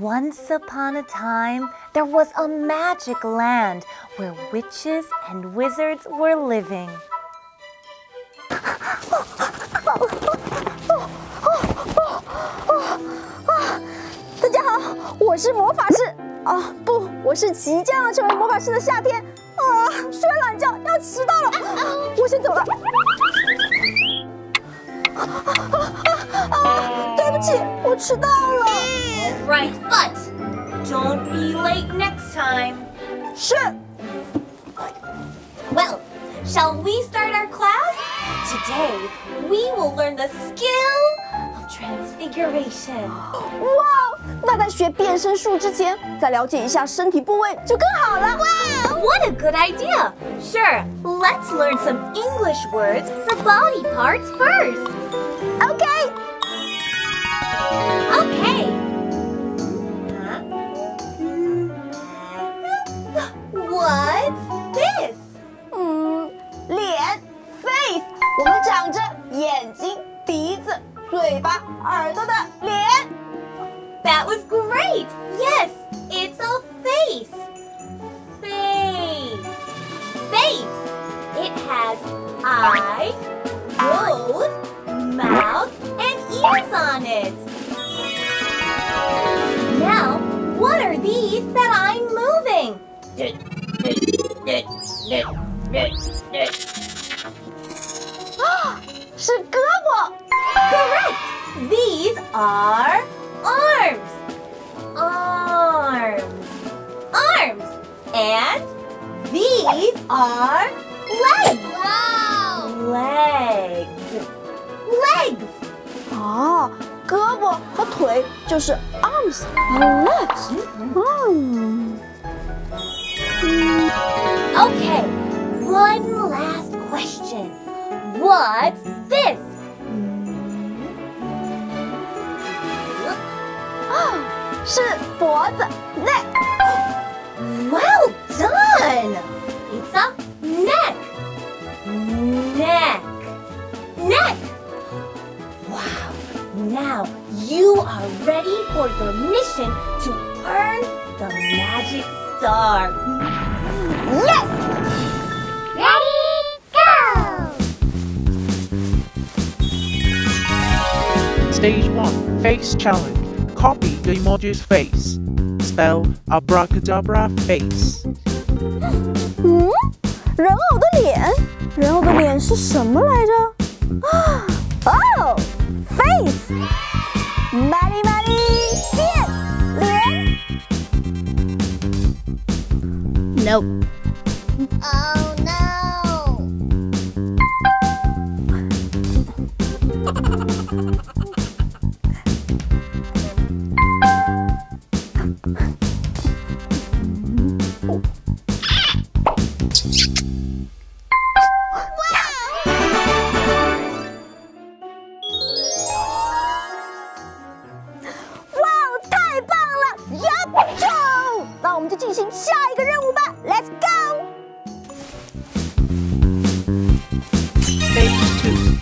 Once upon a time, there was a magic land where witches and wizards were living.大家好，我是魔法师。啊，不，我是即将要成为魔法师的夏天。啊，睡懒觉要迟到了，我先走了。对不起，我迟到了。 Right, but don't be late next time. Sure. Well, shall we start our class? Today, we will learn the skill of transfiguration. Wow! 那在学变身术之前，再了解一下身体部位就更好了。Wow! What a good idea. Sure. Let's learn some English words for body parts first. Okay. Okay. What's this? 脸 face 我们长着眼睛、鼻子、嘴巴、耳朵的脸。That was great. Yes, it's a face. Face, face. It has eyes, nose, mouth, and ears on it. Now, what are these that I'm moving? It's a global. Correct. These are arms. Arms. Arms. And these are legs. Wow. Legs. Legs. 哦，胳膊和腿就是 arms 和 legs。嗯。 Okay, one last question. What's this? It's the neck. Well done! It's a neck. Neck. Neck. Wow, now you are ready for your mission to earn the magic star. Yes! Ready, go! Stage 1. Face challenge. Copy the emoji's face. Spell abracadabra face. 嗯，人偶的脸，人偶的脸是什么来着？啊，哦 ，face， 玛丽，脸 ，no。 Oh no! Wow! 太棒了 ！Yup! Go! 那我们就进行下一个任务吧 ！Let's go! Stage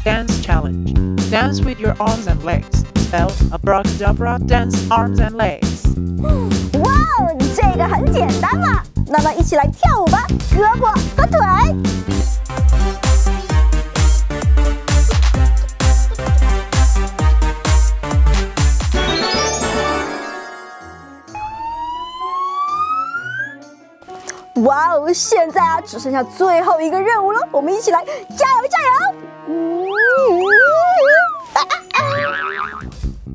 2. Dance challenge. Dance with your arms and legs. Spell abracadabra dance arms and legs. Wow, 这个很简单嘛。那么一起来跳舞吧，胳膊和腿。 哇哦！现在啊，只剩下最后一个任务了，我们一起来加油加油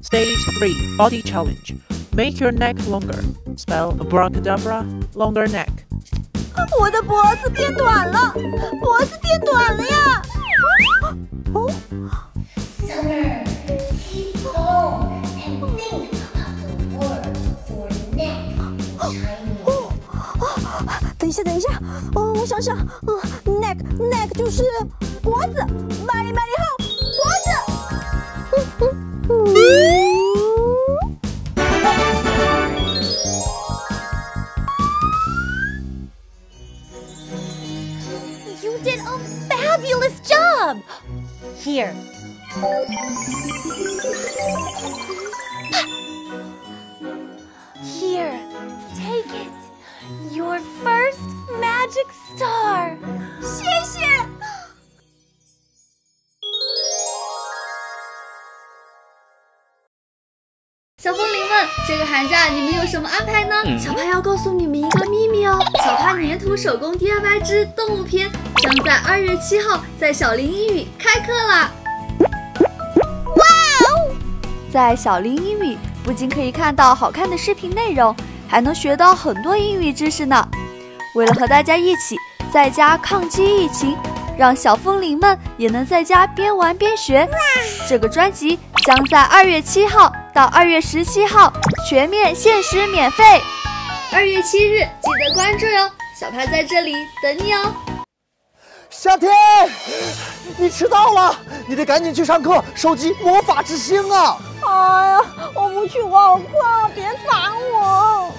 ！Stage 3 body challenge. Make your neck longer. Spell abracadabra longer neck. 我的脖子变短了，脖子变短了呀！哦。Summer, keep home and think of the word for neck in Chinese. 等一下，我想想，neck 就是脖子，玛丽后脖子。You did a fabulous job. Here. 啊 your first magic star. 谢谢。小风铃们，这个寒假你们有什么安排呢？小潘要告诉你们一个秘密哦，小潘粘土手工 DIY 之动物篇将在2月7号在小林英语开课啦！哇哦，在小林英语不仅可以看到好看的视频内容，还能学到很多英语知识呢。为了和大家一起在家抗击疫情，让小风铃们也能在家边玩边学，这个专辑将在2月7号到2月17号全面限时免费。2月7日记得关注哟，小潘在这里等你哦。夏天，你迟到了，你得赶紧去上课，收集魔法之星啊！哎呀，我不去，我好困，别烦我。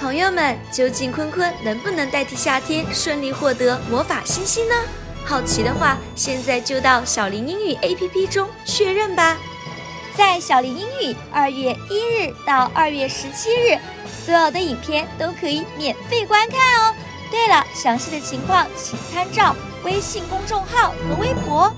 朋友们，究竟坤坤能不能代替夏天顺利获得魔法星星呢？好奇的话，现在就到小林英语 APP 中确认吧。在小林英语2月1日到2月17日，所有的影片都可以免费观看哦。对了，详细的情况请参照微信公众号和微博。